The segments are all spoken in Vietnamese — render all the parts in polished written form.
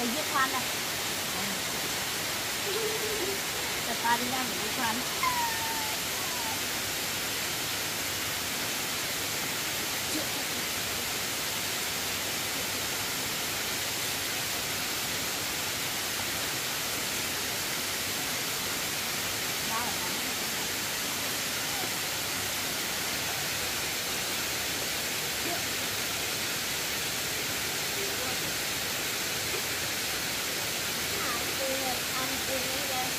Cái giết khoan này. Cái ta đi ra một cái khoan. Hãy subscribe cho kênh Ghiền Mì Gõ để không bỏ lỡ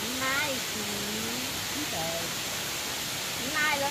nay trời nay luôn.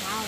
không?